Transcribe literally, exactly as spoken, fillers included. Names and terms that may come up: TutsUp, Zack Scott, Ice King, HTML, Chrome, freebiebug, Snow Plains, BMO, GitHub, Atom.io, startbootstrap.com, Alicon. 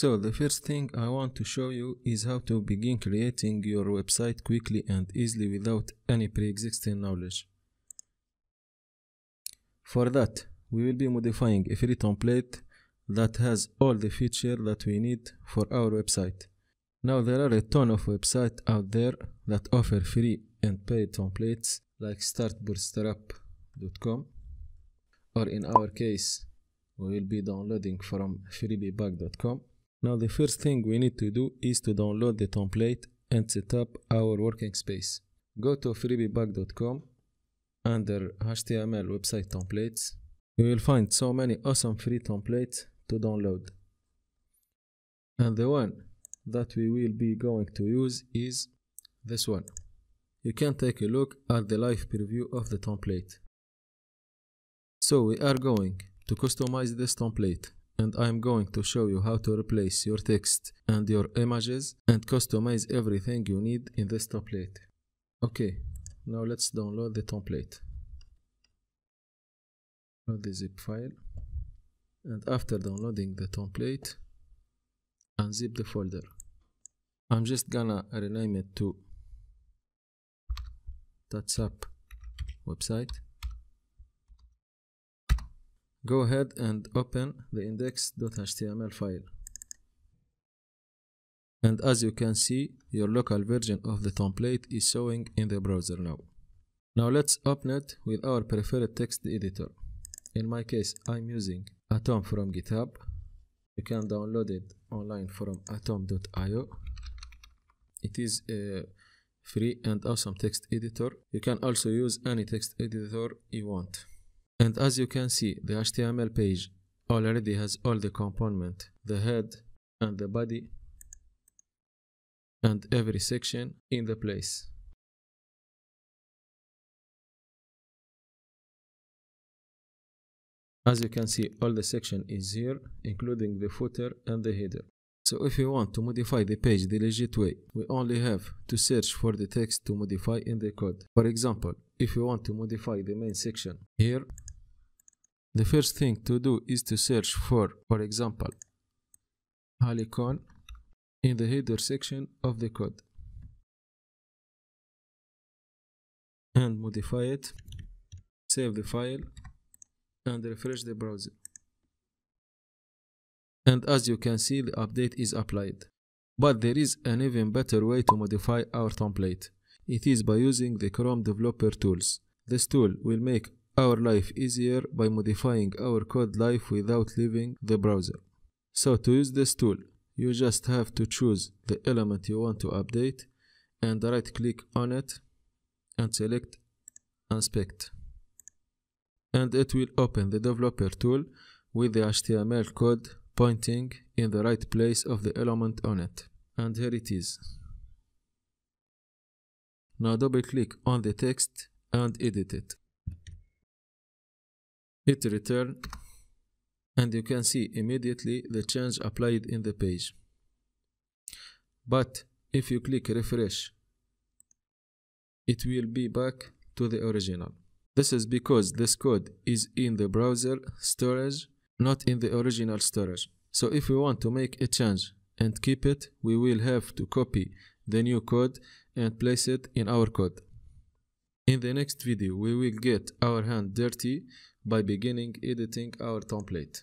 So the first thing I want to show you is how to begin creating your website quickly and easily without any pre-existing knowledge. For that, we will be modifying a free template that has all the features that we need for our website. Now there are a ton of websites out there that offer free and paid templates like start bootstrap dot com, or in our case we will be downloading from freebiebug dot com. Now the first thing we need to do is to download the template and set up our working space. Go to freebiebug dot com. Under H T M L website templates, you will find so many awesome free templates to download. And the one that we will be going to use is this one. You can take a look at the live preview of the template. So we are going to customize this template, and I'm going to show you how to replace your text and your images and customize everything you need in this template. Okay, now let's download the template. Load the zip file, and after downloading the template, unzip the folder. I'm just gonna rename it to TutsUp website. Go ahead and open the index dot H T M L file, and as you can see, your local version of the template is showing in the browser now. Now let's open it with our preferred text editor. In my case, I'm using Atom from GitHub. You can download it online from Atom dot i o. It is a free and awesome text editor. You can also use any text editor you want. And as you can see, the H T M L page already has all the components, the head and the body, and every section in the place. As you can see, all the section is here, including the footer and the header. So if you want to modify the page the legit way, we only have to search for the text to modify in the code. For example, if you want to modify the main section here, the first thing to do is to search for, for example, Alicon in the header section of the code, and modify it, save the file, and refresh the browser. And as you can see, the update is applied. But there is an even better way to modify our template. It is by using the Chrome developer tools. This tool will make our life easier by modifying our code live without leaving the browser. So to use this tool, you just have to choose the element you want to update and right click on it and select inspect. And it will open the developer tool with the H T M L code pointing in the right place of the element on it. And here it is. Now double click on the text and edit it. Hit return, and you can see immediately the change applied in the page. But if you click refresh, it will be back to the original. This is because this code is in the browser storage, not in the original storage. So if we want to make a change and keep it, we will have to copy the new code and place it in our code. In the next video, we will get our hands dirty by beginning editing our template.